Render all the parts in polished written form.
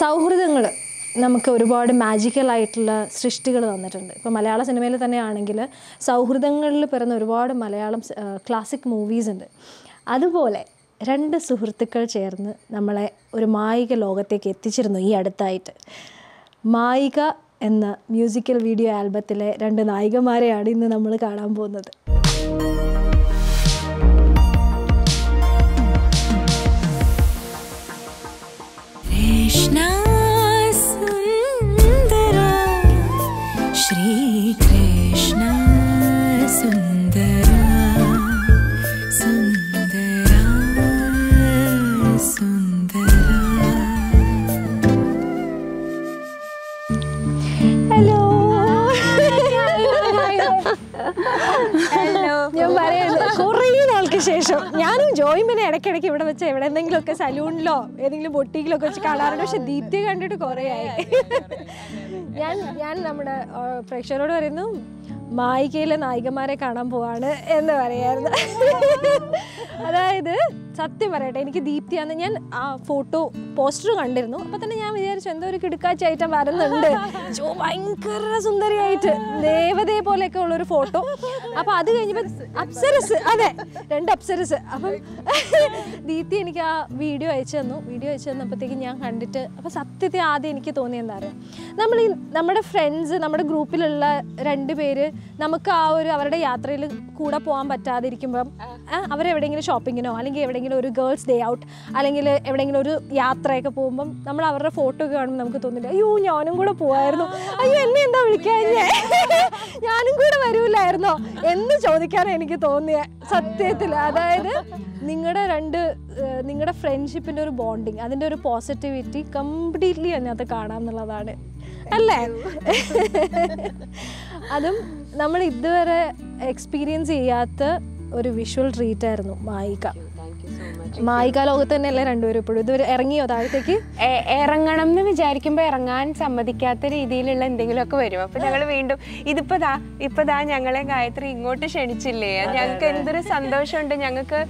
സൗഹൃദങ്ങൾ നമുക്ക് ഒരുപാട് മാജിക്കൽ ആയിട്ടുള്ള സൃഷ്ടികൾ തന്നിട്ടുണ്ട്. ഇപ്പോൾ മലയാള സിനിമയിൽ തന്നെയാണെങ്കിൽ സൗഹൃദങ്ങളിൽ പിറന്ന ഒരുപാട് മലയാളം ക്ലാസിക് മൂവീസ് ഉണ്ട്. അതുപോലെ രണ്ട് സുഹൃത്തുക്കൾ ചേർന്ന് നമ്മളെ ഒരു മായിക ലോകത്തേക്ക് എത്തിച്ചിരുന്നു ഈ അടുത്തായിട്ട്. മായിക എന്ന മ്യൂസിക്കൽ വീഡിയോ ആൽബത്തിലെ രണ്ട് നായികമാരെയാണ് ഇന്ന് നമ്മൾ കാണാൻ പോകുന്നത്. Krishna Sundara, Shri Krishna Sundara, Sundara, Sundara. Hello. Hi. Hello. You're very ശേഷം ഞാനും ജോയിമ്പിനെ ഇടയ്ക്കിടയ്ക്ക് ഇവിടെ വെച്ച് എവിടെ എന്തെങ്കിലുമൊക്കെ സലൂണിലോ ഏതെങ്കിലും ബൊട്ടിക്കിലൊക്കെ വെച്ച് കാണാറുണ്ട്. പക്ഷെ ദീപ്തി കണ്ടിട്ട് കുറേ ആയി. ഞാൻ നമ്മുടെ പ്രേക്ഷകരോട് പറയുന്നു, മായികയിലെ നായികമാരെ കാണാൻ പോവാണ് എന്ന് പറയായിരുന്നു. അതായത് സത്യം പറയട്ടെ, എനിക്ക് ദീപ്തിയാന്ന് ഞാൻ ആ ഫോട്ടോ പോസ്റ്റർ കണ്ടിരുന്നു. അപ്പം തന്നെ ഞാൻ വിചാരിച്ചു എന്തോ ഒരു കിടുക്കാച്ചായിട്ട് വരുന്നുണ്ട്, ഭയങ്കര സുന്ദരിയായിട്ട് ദേവതയെ പോലെയൊക്കെ ഉള്ളൊരു ഫോട്ടോ. അപ്പം അത് കഴിഞ്ഞപ്പോൾ അപ്സരസ്, അതെ രണ്ട് അപ്സരസ്. അപ്പം ദീപ്തി എനിക്ക് ആ വീഡിയോ അയച്ചു തന്നപ്പോഴത്തേക്ക് ഞാൻ കണ്ടിട്ട് അപ്പം സത്യത്തിൽ ആദ്യം എനിക്ക് തോന്നിയെന്താ പറയുക, നമ്മുടെ ഫ്രണ്ട്സ്, നമ്മുടെ ഗ്രൂപ്പിലുള്ള രണ്ട് പേര് നമുക്ക് ആ ഒരു അവരുടെ യാത്രയിൽ കൂടെ പോകാൻ പറ്റാതിരിക്കുമ്പം അവരെവിടെയെങ്കിലും ഷോപ്പിങ്ങിനോ അല്ലെങ്കിൽ എവിടെയെങ്കിലും ഒരു ഗേൾസ് ഡേ ഔട്ട് അല്ലെങ്കിൽ എവിടെയെങ്കിലും ഒരു യാത്രയൊക്കെ പോകുമ്പം നമ്മൾ അവരുടെ ഫോട്ടോ ഒക്കെ കാണുമ്പോൾ നമുക്ക് തോന്നില്ല, അയ്യോ ഞാനും കൂടെ പോവായിരുന്നു, അയ്യോ എന്നെ എന്താ വിളിക്കാഞ്ഞേ, ഞാനും കൂടെ വരൂല്ലായിരുന്നോ എന്ന് ചോദിക്കാനാണ് എനിക്ക് തോന്നിയത് സത്യത്തിൽ. അതായത് നിങ്ങളുടെ ഫ്രണ്ട്ഷിപ്പിൻ്റെ ഒരു ബോണ്ടിങ്, അതിൻ്റെ ഒരു പോസിറ്റിവിറ്റി കംപ്ലീറ്റ്ലി അതിനകത്ത് കാണാമെന്നുള്ളതാണ്, അല്ലേ? അതും നമ്മൾ ഇതുവരെ എക്സ്പീരിയൻസ് ചെയ്യാത്ത ഒരു വിഷ്വൽ ട്രീറ്റ് ആയിരുന്നു മായിക. മായിക ലോകത്ത് തന്നെയല്ലേ രണ്ടുപേരും ഇപ്പോഴും? ഇതുവരെ ഇറങ്ങിയോ? താഴത്തേക്ക് ഇറങ്ങണം എന്ന് വിചാരിക്കുമ്പോൾ ഇറങ്ങാൻ സമ്മതിക്കാത്ത രീതിയിലുള്ള എന്തെങ്കിലുമൊക്കെ വരും. അപ്പം ഞങ്ങൾ വീണ്ടും ഇപ്പതാ ഞങ്ങളെ ഗായത്രി ഇങ്ങോട്ട് ക്ഷണിച്ചില്ലേ, ഞങ്ങൾക്ക് എന്തൊരു സന്തോഷമുണ്ട്. ഞങ്ങൾക്ക്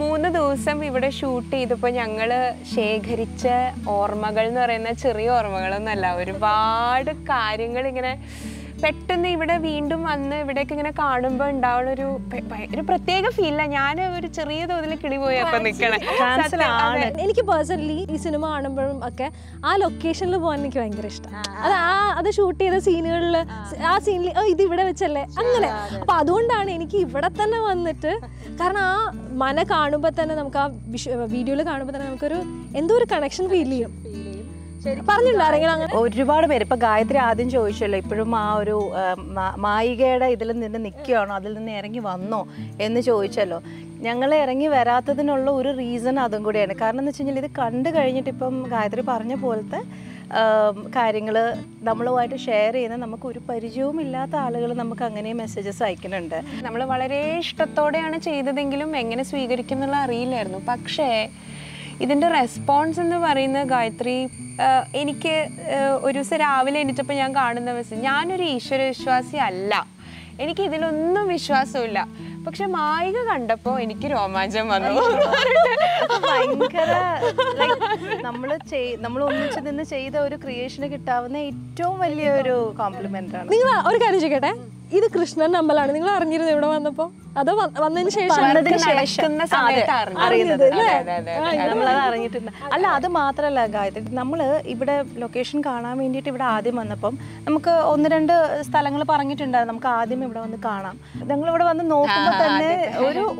3 ദിവസം ഇവിടെ ഷൂട്ട് ചെയ്തപ്പോൾ ഞങ്ങൾ ശേഖരിച്ച ഓർമ്മകൾ എന്ന് പറയുന്ന ചെറിയ ഓർമ്മകളൊന്നുമല്ല, ഒരുപാട് കാര്യങ്ങൾ ഇങ്ങനെ പെട്ടെന്ന് ഇവിടെ വീണ്ടും വന്ന് ഇവിടേക്ക് ഇങ്ങനെ കാണുമ്പോൾ ഉണ്ടാവുന്ന ഒരു പ്രത്യേക ഫീല. ഞാൻ ഒരു ചെറിയ തോതിൽ കിളി പോയി അപ്പം നിൽക്കണേ. എനിക്ക് പേഴ്സണലി ഈ സിനിമ കാണുമ്പോഴും ഒക്കെ ആ ലൊക്കേഷനിൽ പോകാൻ എനിക്ക് ഭയങ്കര ഇഷ്ടം. അത് ഷൂട്ട് ചെയ്ത സീനുകളിൽ, ആ സീനിൽ ഇത് ഇവിടെ വെച്ചല്ലേ അങ്ങനെ. അപ്പം അതുകൊണ്ടാണ് എനിക്ക് ഇവിടെ തന്നെ വന്നിട്ട്, കാരണം ആ മന കാണുമ്പോൾ തന്നെ നമുക്ക് ആ വീഡിയോയിൽ കാണുമ്പോൾ തന്നെ നമുക്കൊരു എന്തോ ഒരു കണക്ഷൻ ഫീൽ ചെയ്യും. ഒരുപാട് പേര് ഇപ്പൊ ഗായത്രി ആദ്യം ചോദിച്ചല്ലോ, ഇപ്പോഴും ആ ഒരു മായികയുടെ ഇതിൽ നിന്ന് നിൽക്കുകയാണോ, അതിൽ നിന്ന് ഇറങ്ങി വന്നോ എന്ന് ചോദിച്ചല്ലോ. ഞങ്ങൾ ഇറങ്ങി വരാത്തതിനുള്ള ഒരു റീസൺ അതും കൂടിയാണ്. കാരണം എന്ന് വെച്ച് കഴിഞ്ഞാൽ ഇത് കണ്ടു കഴിഞ്ഞിട്ട് ഇപ്പം ഗായത്രി പറഞ്ഞ പോലത്തെ കാര്യങ്ങൾ നമ്മളുമായിട്ട് ഷെയർ ചെയ്യുന്ന നമുക്ക് ഒരു പരിചയവും ഇല്ലാത്ത ആളുകൾ നമുക്ക് അങ്ങനെ മെസ്സേജസ് അയക്കുന്നുണ്ട്. നമ്മൾ വളരെ ഇഷ്ടത്തോടെയാണ് ചെയ്തതെങ്കിലും എങ്ങനെ സ്വീകരിക്കും എന്നുള്ള അറിയില്ലായിരുന്നു. പക്ഷേ ഇതിൻ്റെ റെസ്പോൺസ് എന്ന് പറയുന്ന ഗായത്രി, എനിക്ക് ഒരു ദിവസം രാവിലെ എണീറ്റപ്പോൾ ഞാൻ കാണുന്ന മെസ്സേജ്, ഞാനൊരു ഈശ്വരവിശ്വാസി അല്ല, എനിക്ക് ഇതിലൊന്നും വിശ്വാസമില്ല, പക്ഷെ മായിക കണ്ടപ്പോൾ എനിക്ക് രോമാഞ്ചം വന്നു. ഭയങ്കര നമ്മൾ ഒന്നിച്ച് നിന്ന് ചെയ്ത ഒരു ക്രിയേഷന് കിട്ടാവുന്ന ഏറ്റവും വലിയൊരു കോംപ്ലിമെന്റ് ആണ്. നിങ്ങൾ ഒരു കാര്യം ചെയ്യട്ടെ, ഇത് കൃഷ്ണൻ അമ്പലാണ്, നിങ്ങൾ അറിഞ്ഞിരുന്നു ഇവിടെ വന്നപ്പോ? അതോ വന്നതിന് ശേഷം നമ്മളത് അറിഞ്ഞിട്ടുണ്ട്. അല്ല, അത് മാത്രല്ല ഗായത്രി, നമ്മള് ഇവിടെ ലൊക്കേഷൻ കാണാൻ വേണ്ടിയിട്ട് ഇവിടെ ആദ്യം വന്നപ്പം നമുക്ക് 1-2 സ്ഥലങ്ങൾ പറഞ്ഞിട്ടുണ്ടായിരുന്നു, നമുക്ക് ആദ്യം ഇവിടെ വന്ന് കാണാം. ഞങ്ങളിവിടെ വന്ന് നോക്കുമ്പോൾ തന്നെ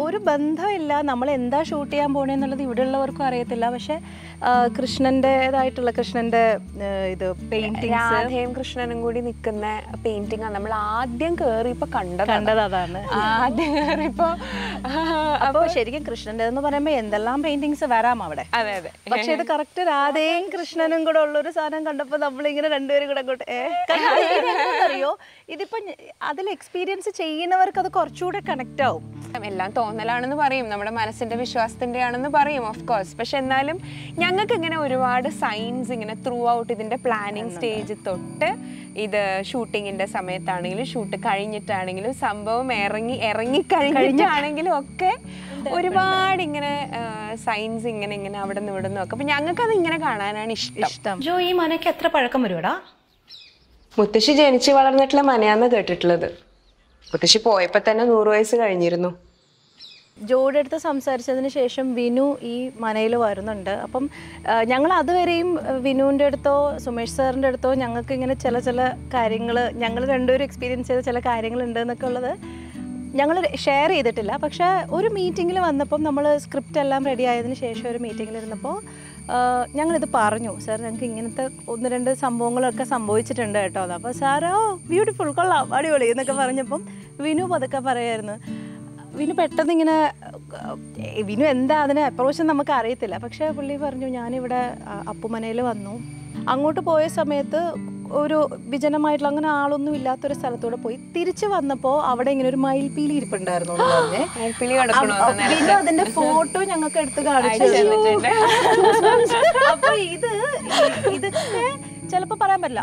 ഒരു ബന്ധമില്ല, നമ്മൾ എന്താ ഷൂട്ട് ചെയ്യാൻ പോണേന്നുള്ളത് ഇവിടെ ഉള്ളവർക്കും അറിയത്തില്ല. പക്ഷെ കൃഷ്ണന്റെ ഇത് പെയിന്റിംഗ്, രാധയും കൃഷ്ണനും കൂടി നിൽക്കുന്ന പെയിന്റിംഗ് ആണ് നമ്മൾ ആദ്യം കേറിയപ്പോ കണ്ടത്. അതാണ് ആദ്യം ഇപ്പൊ. അപ്പൊ ശരിക്കും കൃഷ്ണന്റെ എന്ന് പറയുമ്പോ എന്തെല്ലാം പെയിന്റിങ്സ് വരാം അവിടെ, പക്ഷെ ഇത് കറക്റ്റ് രാധയും കൃഷ്ണനും കൂടെ ഉള്ള ഒരു സാധനം കണ്ടപ്പോ നമ്മളിങ്ങനെ രണ്ടുപേരും കൂടെ അങ്ങോട്ട് അറിയോ, ഇതിപ്പോ അതിൽ എക്സ്പീരിയൻസ് ചെയ്യുന്നവർക്ക് അത് കുറച്ചുകൂടെ കണക്ട് ആവും. എല്ലാം തോന്നലാണെന്ന് പറയും, നമ്മുടെ മനസ്സിന്റെ വിശ്വാസത്തിന്റെ ആണെന്ന് പറയും, ഓഫ് കോഴ്സ്. പക്ഷെ എന്നാലും ഞങ്ങൾക്ക് ഇങ്ങനെ ഒരുപാട് സൈൻസ് ഇങ്ങനെ ത്രൂ ഔട്ട് ഇതിന്റെ പ്ലാനിങ് സ്റ്റേജ് തൊട്ട് ഇത് ഷൂട്ടിങ്ങിന്റെ സമയത്താണെങ്കിലും ഷൂട്ട് കഴിഞ്ഞിട്ടാണെങ്കിലും സംഭവം ഇറങ്ങിക്കഴിഞ്ഞിട്ടാണെങ്കിലും ഒക്കെ ഒരുപാട് ഇങ്ങനെ സൈൻസ് ഇങ്ങനെ ഇങ്ങനെ അവിടെ നിന്ന് ഇവിടെ നിന്നൊക്കെ. അപ്പൊ ഞങ്ങൾക്കത് ഇങ്ങനെ കാണാനാണ് ഇഷ്ടം. ജോ, ഈ മനക്ക് എത്ര പഴക്കം വരുവാടാ? മുത്തശ്ശി ജനിച്ച് വളർന്നിട്ടുള്ള മനയാന്ന് കേട്ടിട്ടുള്ളത്. മുത്തശ്ശി പോയപ്പോ തന്നെ 100 വയസ്സ് കഴിഞ്ഞിരുന്നു. ജോയുടെ അടുത്ത് സംസാരിച്ചതിന് ശേഷം വിനു ഈ മനയിൽ വരുന്നുണ്ട്. അപ്പം ഞങ്ങൾ അതുവരെയും വിനുവിൻ്റെ അടുത്തോ സുമേഷ് സാറിൻ്റെ അടുത്തോ ഞങ്ങൾക്ക് ഇങ്ങനെ ചില ചില കാര്യങ്ങൾ, ഞങ്ങൾ രണ്ടുപേരും എക്സ്പീരിയൻസ് ചെയ്ത ചില കാര്യങ്ങളുണ്ട് എന്നൊക്കെ ഉള്ളത് ഞങ്ങൾ ഷെയർ ചെയ്തിട്ടില്ല. പക്ഷേ ഒരു മീറ്റിങ്ങിൽ വന്നപ്പം നമ്മൾ സ്ക്രിപ്റ്റ് എല്ലാം റെഡി ആയതിന് ശേഷം ഒരു മീറ്റിങ്ങിലിരുന്നപ്പോൾ ഞങ്ങളിത് പറഞ്ഞു, സാർ ഞങ്ങൾക്ക് ഇങ്ങനത്തെ 1-2 സംഭവങ്ങളൊക്കെ സംഭവിച്ചിട്ടുണ്ട് കേട്ടോ. അപ്പോൾ സാർ ഓ ബ്യൂട്ടിഫുൾ, കൊള്ളാം, അടിപൊളി എന്നൊക്കെ പറഞ്ഞപ്പം വിനു പതുക്കെ പറയായിരുന്നു. വിനു പെട്ടെന്ന് ഇങ്ങനെ, വിനു എന്താ അതിന് അപ്രോച്ച് നമുക്ക് അറിയത്തില്ല, പക്ഷേ പുള്ളി പറഞ്ഞു ഞാനിവിടെ അപ്പുമനയിൽ വന്നു, അങ്ങോട്ട് പോയ സമയത്ത് ഒരു വിജനമായിട്ടുള്ള അങ്ങനെ ആളൊന്നും ഇല്ലാത്തൊരു സ്ഥലത്തൂടെ പോയി, തിരിച്ചു വന്നപ്പോൾ അവിടെ ഇങ്ങനെ ഒരു മയിൽപ്പീലി ഇരിപ്പുണ്ടായിരുന്നു പറഞ്ഞേ. വിനു അതിന്റെ ഫോട്ടോ ഞങ്ങൾക്ക് എടുത്ത് കാണിച്ചു. അപ്പൊ ഇതൊക്കെ ചിലപ്പോൾ പറയാൻ പറ്റില്ല,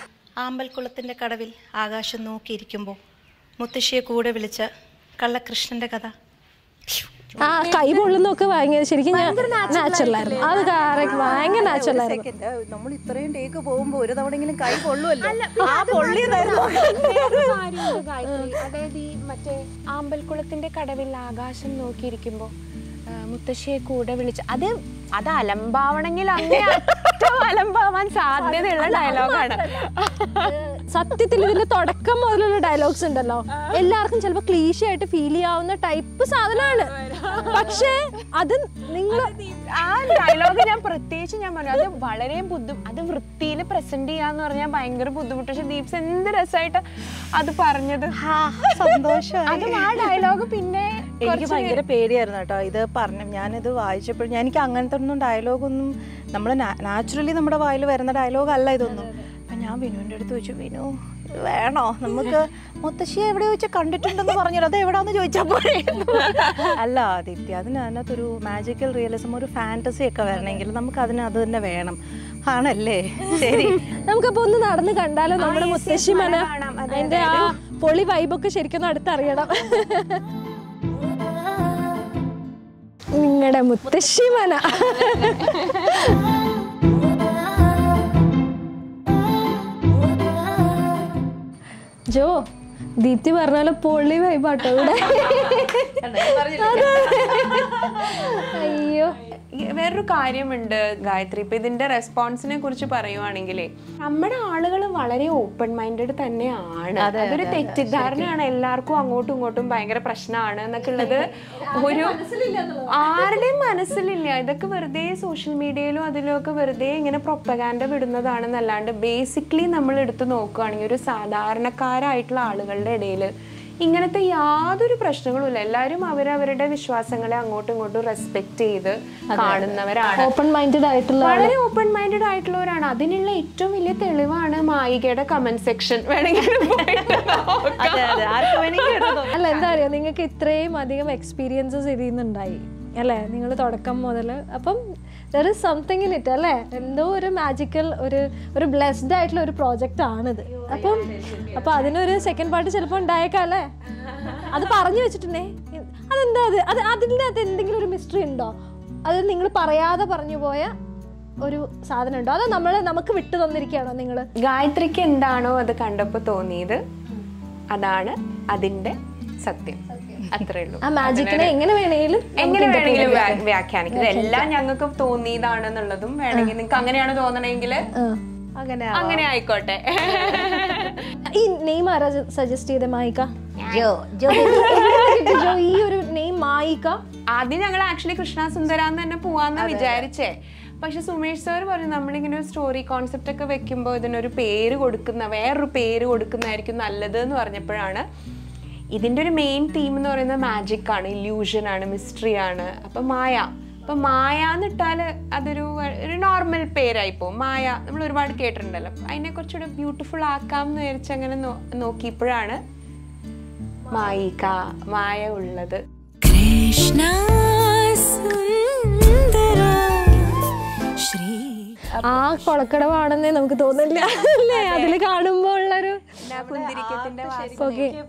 ആമ്പൽക്കുളത്തിൻ്റെ കടവിൽ ആകാശം നോക്കിയിരിക്കുമ്പോൾ മുത്തശ്ശിയെ കൂടെ വിളിച്ച കള്ളകൃഷ്ണന്റെ കഥ. ആ കൈ പൊള്ളുന്നൊക്കെ ഭയങ്കര ശരിക്കും നാച്ചുറലായിരുന്നു. അത് ഭയങ്കര നാച്ചുറലായിരുന്നു. നമ്മൾ ഇത്രയും ടേക്ക് പോകുമ്പോ ഒരു തവണെങ്കിലും കൈ പൊള്ളുമല്ലോ. അതായത് ഈ മറ്റേ ആമ്പൽക്കുളത്തിന്റെ കടവിൽ ആകാശം നോക്കിയിരിക്കുമ്പോ മുത്തശ്ശിയെ കൂടെ വിളിച്ച അത് അലമ്പാവണമെങ്കിൽ അങ്ങനെ അലമ്പാവാൻ സാധ്യതയുള്ള ഡയലോഗാണ്. സത്യത്തിൽ ഇതിന്റെ തുടക്കം മുതലുള്ള ഡയലോഗ്സ് ഉണ്ടല്ലോ, എല്ലാവർക്കും ചിലപ്പോൾ ക്ലീഷ ആയിട്ട് ഫീൽ ചെയ്യാവുന്ന ടൈപ്പ് സാധനമാണ്. പക്ഷേ അത് നിങ്ങൾ ആ ഡയലോഗ് ഞാൻ പ്രത്യേകിച്ച് പറഞ്ഞു, അത് വളരെ അത് വൃത്തിയിൽ പ്രസന്റ് ചെയ്യാന്ന് പറഞ്ഞാൽ ഭയങ്കര ബുദ്ധിമുട്ട്. പക്ഷെ ദീപ്സ് എന്ത് രസമായിട്ട് അത് പറഞ്ഞത്, സന്തോഷം. അതും ആ ഡയലോഗ് പിന്നെ എനിക്ക് ഭയങ്കര പേടിയായിരുന്നു കേട്ടോ. ഇത് പറഞ്ഞു ഞാനിത് വായിച്ചപ്പോഴും എനിക്ക് അങ്ങനത്തെ ഒന്നും ഡയലോഗൊന്നും നമ്മൾ നാച്ചുറലി നമ്മുടെ വായിൽ വരുന്ന ഡയലോഗ് അല്ല ഇതൊന്നും. അപ്പം ഞാൻ വിനുവിൻ്റെ അടുത്ത് ചോദിച്ചു, വിനു ഇത് വേണോ നമുക്ക്, മുത്തശ്ശിയെ എവിടെ ചോദിച്ചാൽ കണ്ടിട്ടുണ്ടെന്ന് പറഞ്ഞല്ലോ, അത് എവിടെയാണെന്ന് ചോദിച്ചാൽ പോലെ അല്ല ആദിത്യ, അതിനകത്തൊരു മാജിക്കൽ റിയലിസം, ഒരു ഫാൻറ്റസി ഒക്കെ വരണമെങ്കിൽ നമുക്ക് അതിനത് തന്നെ വേണം. ആണല്ലേ, ശരി, നമുക്കപ്പോൾ ഒന്ന് നടന്ന് കണ്ടാലോ നമ്മുടെ മുത്തശ്ശി മന, അതിൻ്റെ ആ പൊളി വൈബൊക്കെ ശരിക്കും അടുത്തറിയണം. നിങ്ങളുടെ മുത്തശ്ശി മന. ജോ, ദീപ്തി പറഞ്ഞാലും പൊള്ളി വൈബാട്ടോ ഇവിടെ. അയ്യോ, വേറൊരു കാര്യമുണ്ട് ഗായത്രി, ഇപ്പം ഇതിൻ്റെ റെസ്പോൺസിനെ കുറിച്ച് പറയുവാണെങ്കിലേ നമ്മുടെ ആളുകൾ വളരെ ഓപ്പൺ മൈൻഡഡ് തന്നെയാണ്. അതൊരു തെറ്റിദ്ധാരണയാണ് എല്ലാവർക്കും, അങ്ങോട്ടും ഇങ്ങോട്ടും ഭയങ്കര പ്രശ്നമാണ് എന്നൊക്കെ ഉള്ളത് ഒരു ആരുടെയും മനസ്സിലില്ല. ഇതൊക്കെ വെറുതെ സോഷ്യൽ മീഡിയയിലും അതിലുമൊക്കെ വെറുതെ ഇങ്ങനെ പ്രൊപ്പഗാൻഡ വിടുന്നതാണെന്നല്ലാണ്ട് ബേസിക്കലി നമ്മൾ എടുത്ത് നോക്കുകയാണെങ്കിൽ ഒരു സാധാരണക്കാരായിട്ടുള്ള ആളുകളുടെ ഇടയിൽ ഇങ്ങനത്തെ യാതൊരു പ്രശ്നങ്ങളുമില്ല. എല്ലാവരും അവരവരുടെ വിശ്വാസങ്ങളെ അങ്ങോട്ടും ഇങ്ങോട്ടും റെസ്പെക്ട് ചെയ്ത് കാണുന്നവരാണ്, വളരെ ഓപ്പൺ മൈൻഡഡ് ആയിട്ടുള്ളവരാണ്. അതിനുള്ള ഏറ്റവും വലിയ തെളിവാണ് മായികയുടെ കമന്റ് സെക്ഷൻ. വേണമെങ്കിൽ അല്ല, എന്താ പറയാ, നിങ്ങൾക്ക് ഇത്രയും അധികം എക്സ്പീരിയൻസസ് ഇതിൽ നിന്നുണ്ടായി അല്ലേ, നിങ്ങൾ തുടക്കം മുതൽ. അപ്പം there is something in it അല്ലേ, എന്തോ ഒരു മാജിക്കൽ ഒരു ബ്ലെസ്ഡ് ആയിട്ടുള്ള ഒരു പ്രോജക്റ്റ് ആണിത്. അപ്പം അതിനൊരു സെക്കൻഡ് പാർട്ട് ചിലപ്പോൾ ഉണ്ടായേക്കാം അല്ലേ, അത് പറഞ്ഞു വെച്ചിട്ടുണ്ടേ. അതെന്താ അത് അതിൻ്റെ അത് എന്തെങ്കിലും ഒരു മിസ്റ്ററി ഉണ്ടോ, അത് നിങ്ങൾ പറയാതെ പറഞ്ഞു പോയ ഒരു സാധനം ഉണ്ടോ, അതോ നമുക്ക് വിട്ടു തന്നിരിക്കുകയാണോ നിങ്ങൾ? ഗായത്രിക്ക് എന്താണോ അത് കണ്ടപ്പോൾ തോന്നിയത് അതാണ് അതിൻ്റെ സത്യം, അത്രേ ഉള്ളൂ. ആ മാജിക്കിനെ എങ്ങനെ വേണമെങ്കിലും വ്യാഖ്യാനിക്കും. ഇതെല്ലാം ഞങ്ങൾക്ക് തോന്നിയതാണെന്നുള്ളതും വേണമെങ്കിൽ നിങ്ങൾക്ക് അങ്ങനെയാണ് തോന്നണമെങ്കിൽ അങ്ങനെ ആയിക്കോട്ടെ. ഈ നെയിം ആരാ സജസ്റ്റ് ചെയ്ത? മായിക. ഈ ഒരു നെയിം മായിക ആദ്യം ഞങ്ങൾ ആക്ച്വലി കൃഷ്ണ സുന്ദരാന്ന് തന്നെ പോവാന്നാ വിചാരിച്ചേ. പക്ഷെ സുമേഷ് സാർ പറഞ്ഞു നമ്മളിങ്ങനെ ഒരു സ്റ്റോറി കോൺസെപ്റ്റ് ഒക്കെ വെക്കുമ്പോൾ ഇതിനൊരു പേര് കൊടുക്കുന്ന വേറൊരു പേര് കൊടുക്കുന്നതായിരിക്കും നല്ലത് എന്ന് പറഞ്ഞപ്പോഴാണ് ഇതിൻ്റെ ഒരു മെയിൻ തീം എന്ന് പറയുന്നത് മാജിക് ആണ്, ഇല്യൂഷൻ ആണ്, മിസ്റ്ററി ആണ്. അപ്പം മായ But Maya is a normal pair. Maya is a beautiful pair. Maika, Maya is Krishna Sundara Shri. Ah, this is the art and effort. I am very excited. Joel's Nicky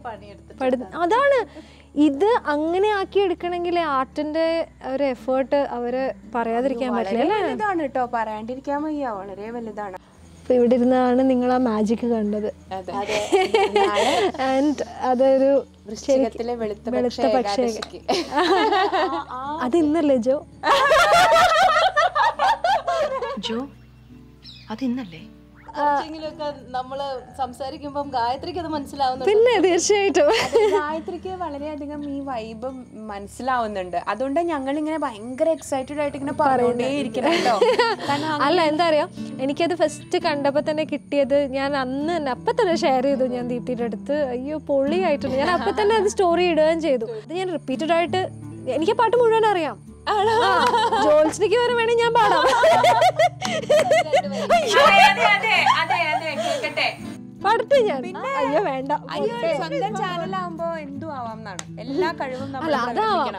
or Mania Bada. Pardon, I went up. I heard the Chanalambo into Avana. Ella Karuna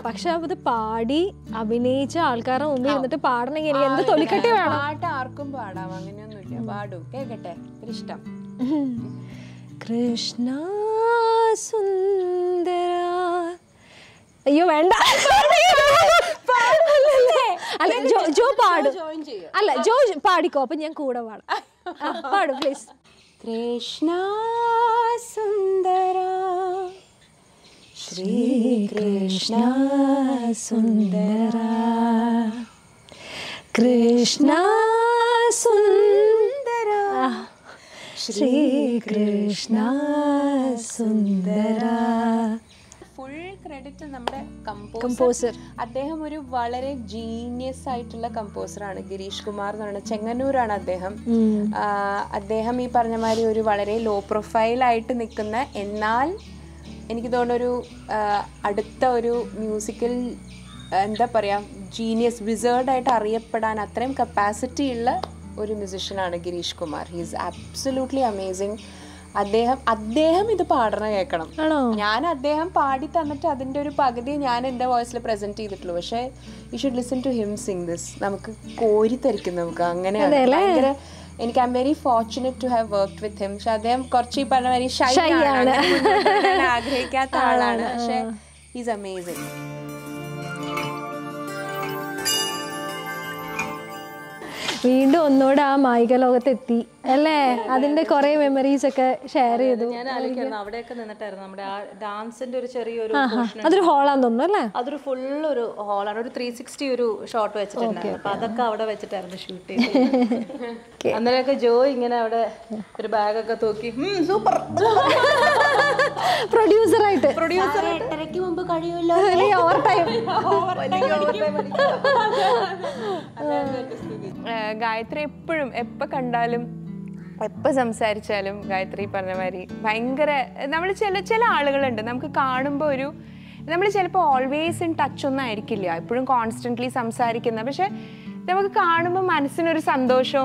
Paksha with the party, Abinacha, Alcara, only the pardoning in the Tolicata, Arkumpada, Badu, Kekate, Krishna. Krishna Sundara. You went up. Joe, please. Krishna Sundara, Shri Krishna Sundara, Krishna Sundara, Shri Krishna Sundara. Full credit to our composer. Adeham is a very genius composer. Girish Kumar is a very low profile. He is absolutely amazing. Adeham is the partner. You should listen to him sing this. I am very fortunate to have worked with him. He is amazing. We don't know that Michael Logatetti. I think the Korea memories are shared. I dance and a hall and other full hall under 360 short vegetarian. Father covered a vegetarian shooting. And then a joy and a bag of Katoki. Super producer, right? Producer. Gayathri Gayathri Parnamari. We always in touch on the constantly And thank you so much.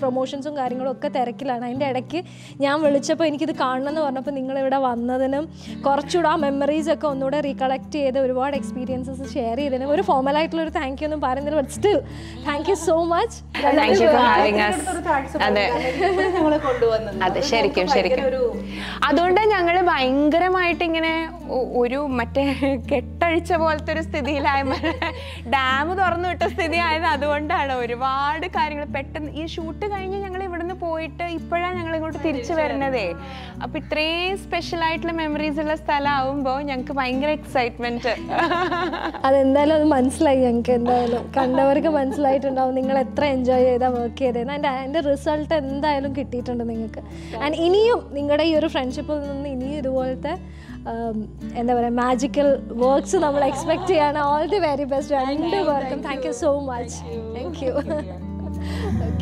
Promotions and memories recollect experiences share thank you but still thank you so much. Thank you for having us. Uru Mate Ketaricha Dam or Nutasti, either one dad reward carrying a pet and you shoot the kind of the poet, Iperanangal to Tirchaverna. A pitray special item memories in a stala, Yanka Panga excitement. And then months like Yanka Kandavarka months light and down Ningle at Trenjoy the work and the result and the look it under Ninga. And in you, your friendship in the world. And there were magical works and I expect all the very best. Thank you so much. Thank you. Thank you.